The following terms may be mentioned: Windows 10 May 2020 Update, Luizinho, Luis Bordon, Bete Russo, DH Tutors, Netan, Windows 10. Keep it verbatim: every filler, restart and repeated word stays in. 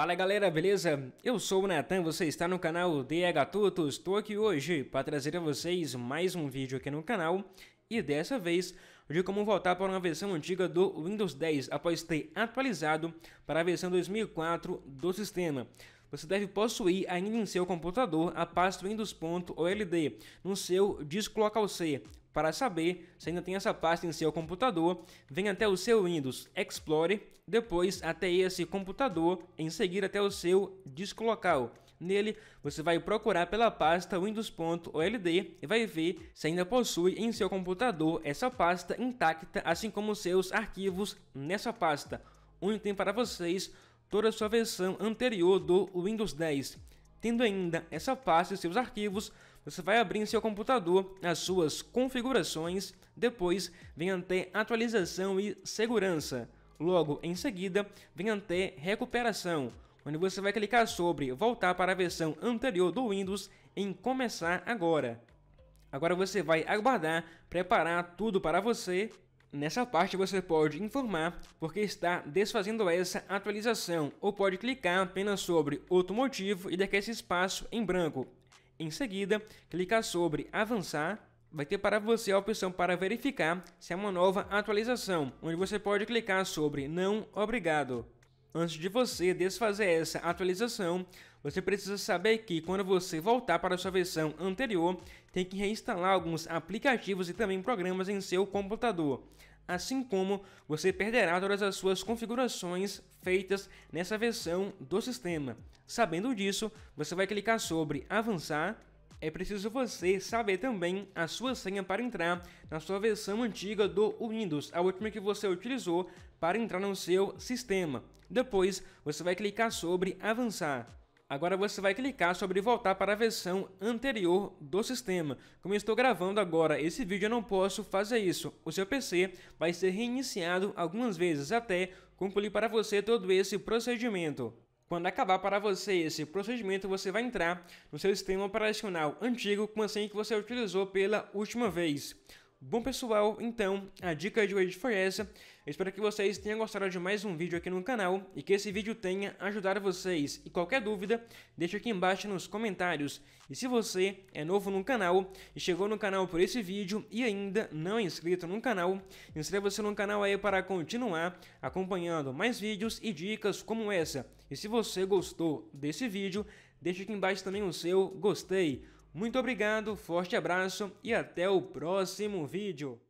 Fala galera, beleza? Eu sou o Netan, você está no canal D H Tutors. Estou aqui hoje para trazer a vocês mais um vídeo aqui no canal e dessa vez de como voltar para uma versão antiga do Windows dez após ter atualizado para a versão dois mil e quatro do sistema. Você deve possuir ainda em seu computador a pasta Windows ponto old no seu disco local C. Para saber se ainda tem essa pasta em seu computador, vem até o seu Windows Explorer, depois até esse computador, em seguida até o seu disco local. Nele, você vai procurar pela pasta Windows ponto old e vai ver se ainda possui em seu computador essa pasta intacta, assim como seus arquivos nessa pasta, onde tem para vocês toda a sua versão anterior do Windows dez. Tendo ainda essa pasta e seus arquivos, você vai abrir em seu computador as suas configurações, depois vem até atualização e segurança. Logo em seguida, vem até recuperação, onde você vai clicar sobre voltar para a versão anterior do Windows em começar agora. Agora você vai aguardar preparar tudo para você. Nessa parte você pode informar porque está desfazendo essa atualização ou pode clicar apenas sobre outro motivo e deixar esse espaço em branco. Em seguida, clicar sobre avançar, vai ter para você a opção para verificar se é uma nova atualização, onde você pode clicar sobre não obrigado. Antes de você desfazer essa atualização, você precisa saber que quando você voltar para a sua versão anterior, tem que reinstalar alguns aplicativos e também programas em seu computador. Assim como você perderá todas as suas configurações feitas nessa versão do sistema. Sabendo disso, você vai clicar sobre avançar. É preciso você saber também a sua senha para entrar na sua versão antiga do Windows, a última que você utilizou para entrar no seu sistema. Depois, você vai clicar sobre avançar. Agora você vai clicar sobre voltar para a versão anterior do sistema. Como eu estou gravando agora esse vídeo, eu não posso fazer isso. O seu P C vai ser reiniciado algumas vezes até concluir para você todo esse procedimento. Quando acabar para você esse procedimento, você vai entrar no seu sistema operacional antigo com a senha que você utilizou pela última vez. Bom pessoal, então a dica de hoje foi essa. Eu espero que vocês tenham gostado de mais um vídeo aqui no canal e que esse vídeo tenha ajudado vocês. E qualquer dúvida, deixa aqui embaixo nos comentários. E se você é novo no canal e chegou no canal por esse vídeo e ainda não é inscrito no canal, inscreva-se no canal aí para continuar acompanhando mais vídeos e dicas como essa. E se você gostou desse vídeo, deixa aqui embaixo também o seu gostei. Muito obrigado, forte abraço e até o próximo vídeo.